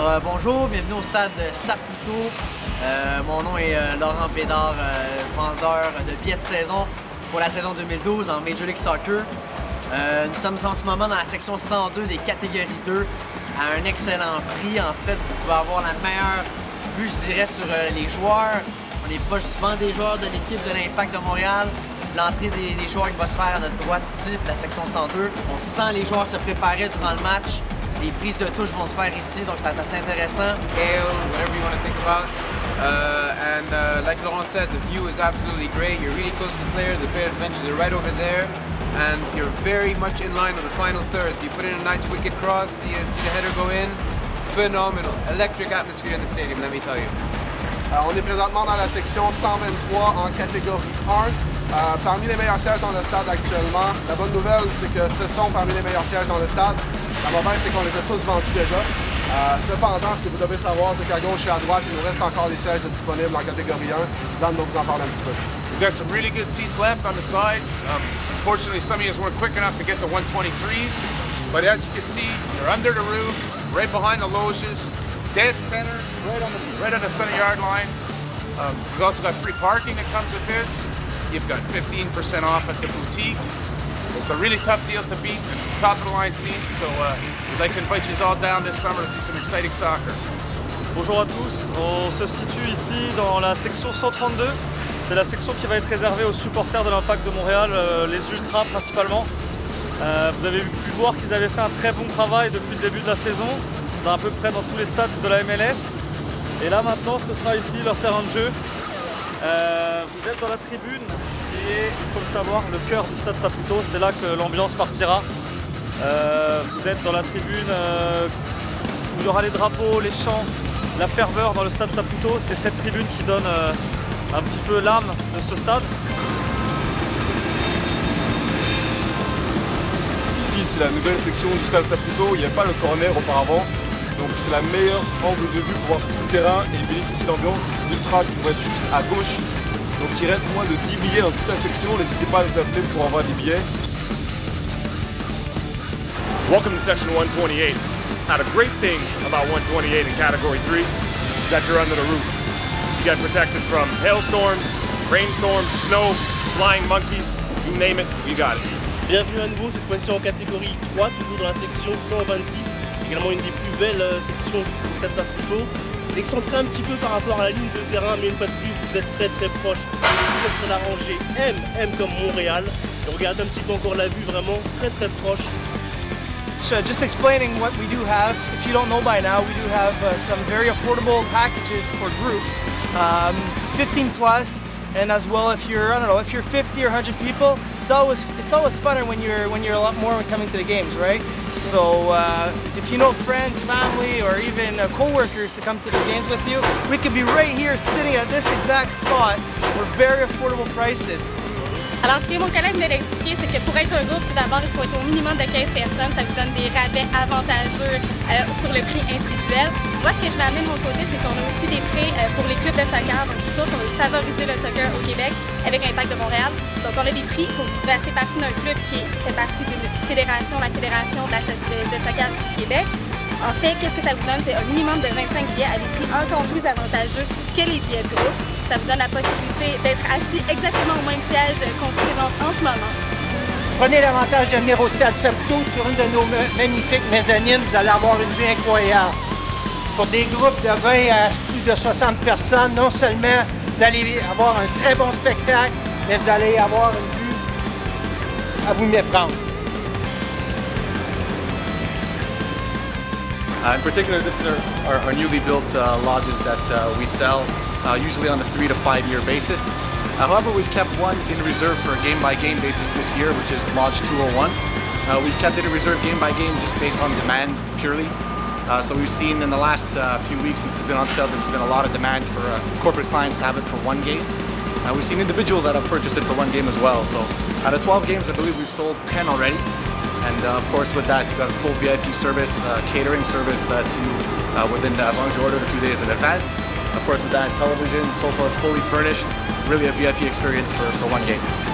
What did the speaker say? Alors bonjour, bienvenue au stade de Saputo. Mon nom est Laurent Pédard, vendeur de billets de saison pour la saison 2012 en Major League Soccer. Nous sommes en ce moment dans la section 102 des catégories 2 à un excellent prix. En fait, vous pouvez avoir la meilleure vue, je dirais, sur les joueurs. On est proche du banc des joueurs de l'équipe de l'Impact de Montréal. L'entrée des joueurs qui va se faire à notre droite ici, de la section 102. On sent les joueurs se préparer durant le match. Les prises de touche vont se faire ici, donc ça va être assez intéressant. Scale, whatever you want to think about. And like Laurent said, the view is absolutely great. You're really close to the players' benches are right over there. And you're very much in line on the final third. So you put in a nice wicked cross, see the header go in. Phenomenal. Electric atmosphere in the stadium, let me tell you. On est présentement dans la section 123 en catégorie 1. Parmi les meilleurs sièges dans le stade actuellement, la bonne nouvelle, c'est que ce sont parmi les meilleurs sièges dans le stade. La mauvaise, c'est qu'on les a tous vendus déjà. Cependant, ce que vous devez savoir, c'est qu'à gauche et à droite, il nous reste encore des sièges disponibles en catégorie 1. Dan va vous en parler un petit peu. We've got some really good seats left on the sides. Unfortunately, some of you weren't quick enough to get the 123s. But as you can see, they're under the roof, right behind the loges, dead center, right on the center yard line. We've also got free parking that comes with this. You've got 15% off at the boutique. It's a really tough deal to beat. It's top of the line seats, so we'd like to invite you all down this summer to see some exciting soccer. Bonjour à tous. On se situe ici dans la section 132. C'est la section qui va être réservée aux supporters de l'Impact de Montréal, les Ultras principalement. Vous avez pu voir qu'ils avaient fait un très bon travail depuis le début de la saison, à peu près dans tous les stades de la MLS. Et là maintenant, ce sera ici leur terrain de jeu. Vous êtes dans la tribune qui est, il faut le savoir, le cœur du stade Saputo, c'est là que l'ambiance partira. Vous êtes dans la tribune où il y aura les drapeaux, les chants, la ferveur dans le stade Saputo. C'est cette tribune qui donne un petit peu l'âme de ce stade. Ici, c'est la nouvelle section du stade Saputo, il n'y a pas le corner auparavant. Donc c'est la meilleure angle de vue pour voir tout le terrain et bénéficier de l'ambiance des ultras qui vont être juste à gauche. Donc il reste moins de 10 billets dans toute la section, n'hésitez pas à nous appeler pour avoir des billets. Welcome to section 128. Now the great thing about 128 in category 3 is that you're under the roof. You got protected from hailstorms, rainstorms, snow, flying monkeys, you name it, we got it. Bienvenue à nouveau, cette fois-ci en catégorie 3, toujours dans la section 126. Également une des plus belles sections du stade Saputo. Excentré un petit peu par rapport à la ligne de terrain, mais une fois de plus, vous êtes très proche. Vous êtes la rangée M comme Montréal. Et regardez un petit peu encore la vue, vraiment très proche. So just explaining what we do have. If you don't know by now, we do have some very affordable packages for groups, 15+, and as well if you're, I don't know, if you're 50 or 100 people, it's always funner when you're a lot more when coming to the games, right? So if you know friends, family, or even co-workers to come to the games with you, we could be right here sitting at this exact spot for very affordable prices. Alors ce que mon collègue venait d'expliquer, c'est que pour être un groupe, tout d'abord, il faut être au minimum de 15 personnes. Ça vous donne des rabais avantageux sur le prix individuel. Moi, ce que je vais amener de mon côté, c'est qu'on a aussi des prix pour les clubs de soccer. Donc, c'est sûr qu'on veut favoriser le soccer au Québec avec l'Impact de Montréal. Donc, on a des prix pour passer partie d'un club qui fait partie d'une fédération, la Fédération de soccer du Québec. En fait, qu'est-ce que ça vous donne? C'est un minimum de 25 billets à des prix encore plus avantageux que les billets de groupe. Ça vous donne la possibilité d'être assis exactement au même siège qu'on vous présente en ce moment. Prenez l'avantage de venir au stade Saputo sur une de nos magnifiques mezzanines. Vous allez avoir une vue incroyable. Pour des groupes de 20 à plus de 60 personnes, non seulement vous allez avoir un très bon spectacle, mais vous allez avoir une vue à vous méprendre. In particular, this is our newly built lodges that we sell, usually on a 3- to 5-year basis. However, we've kept one in reserve for a game-by-game basis this year, which is Lounge 201. We've kept it in reserve game-by-game just based on demand purely. So we've seen in the last few weeks since it's been on sale, there's been a lot of demand for corporate clients to have it for one game. We've seen individuals that have purchased it for one game as well. So out of 12 games, I believe we've sold 10 already. And of course, with that, you've got a full VIP service, catering service as long as you order it a few days in advance. Of course, with that, television, so far is fully furnished. Really a VIP experience for one game.